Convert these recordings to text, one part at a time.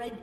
Red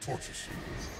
Torture scenes.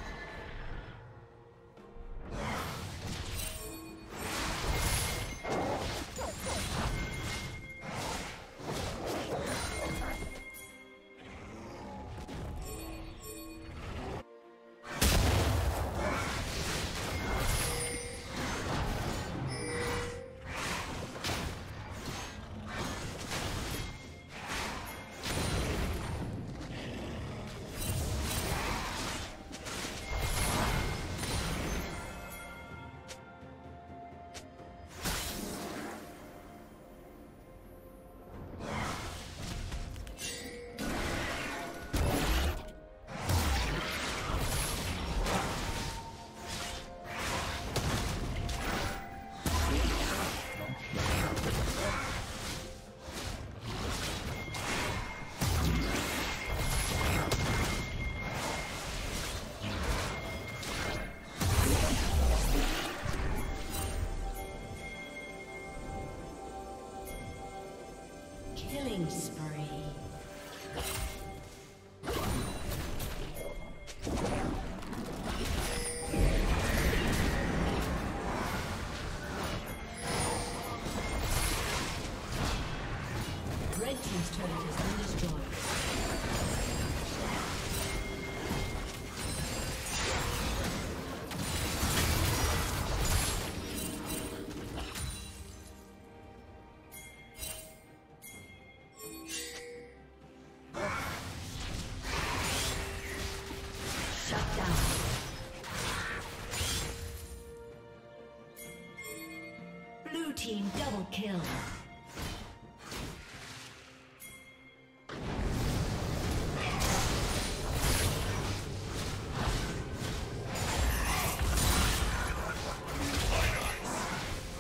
Team double kill.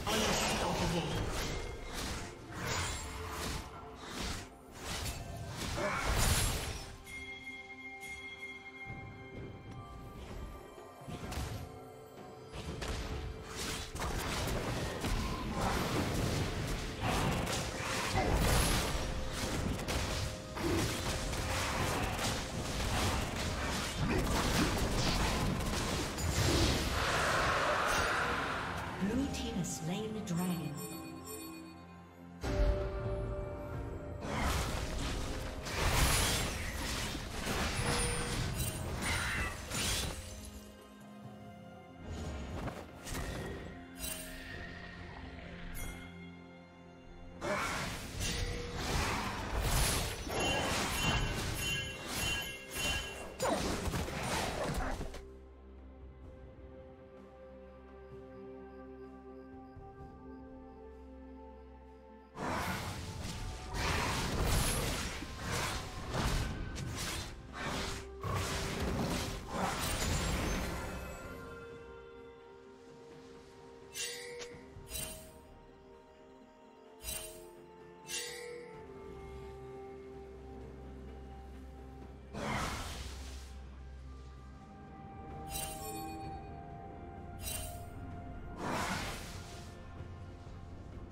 Unstoppable.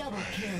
Double kill.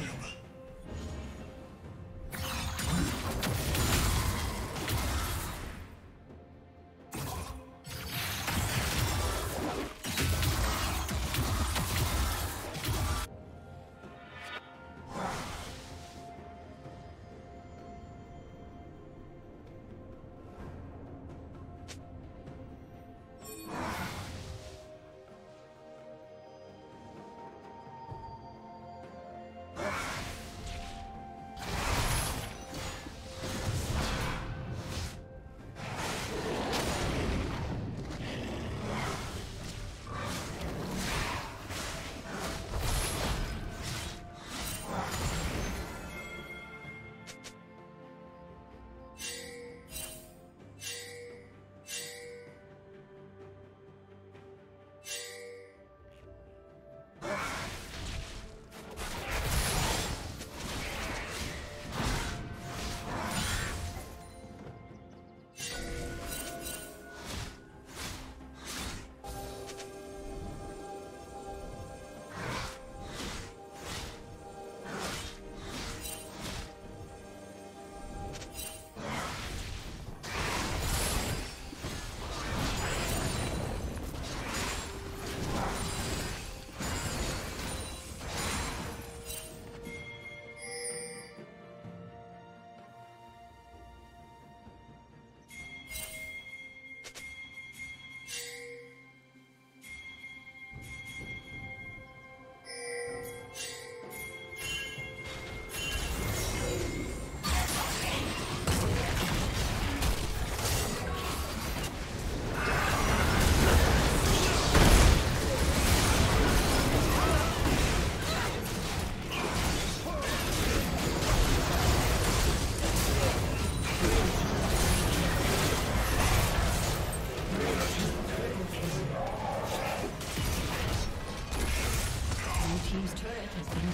Team's turret has been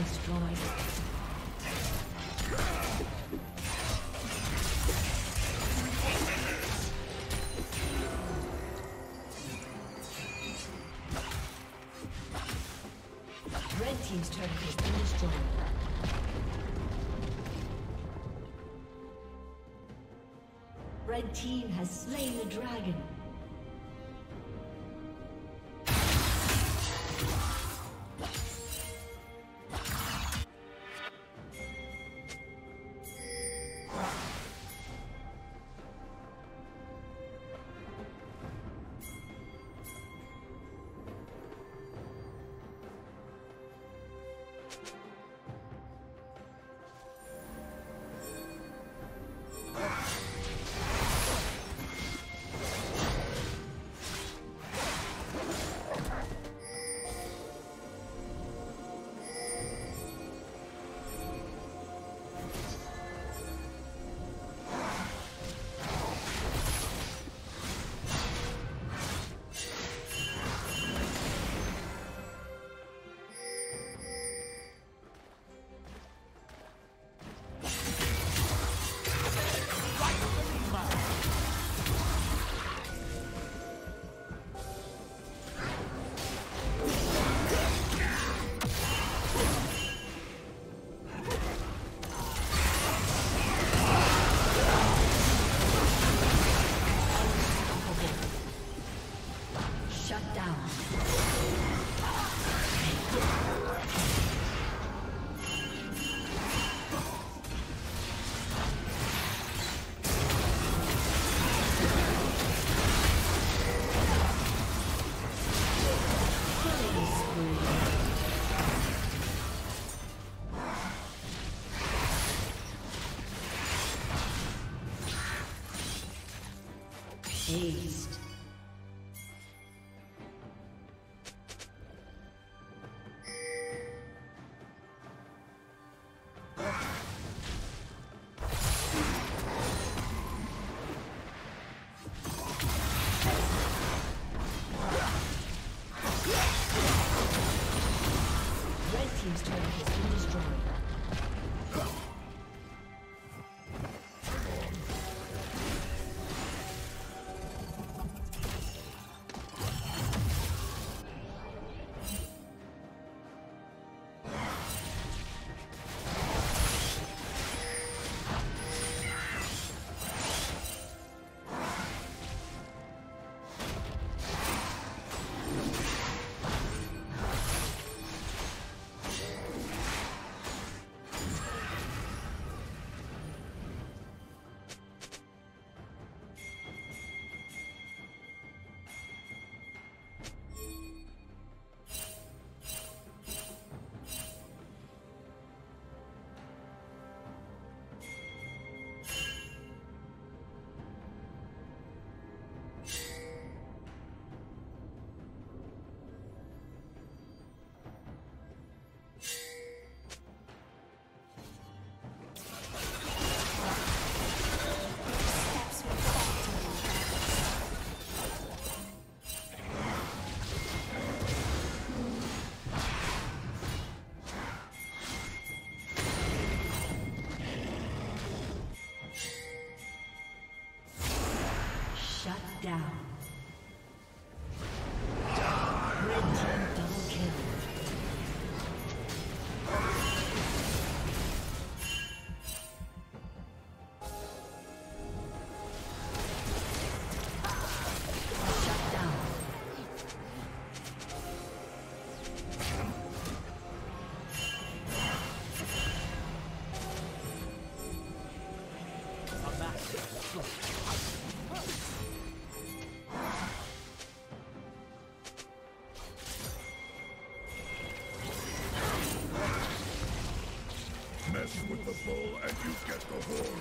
destroyed. Red team has slain the dragon. Haste. Down. With the bull and you get the horn.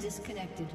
Disconnected.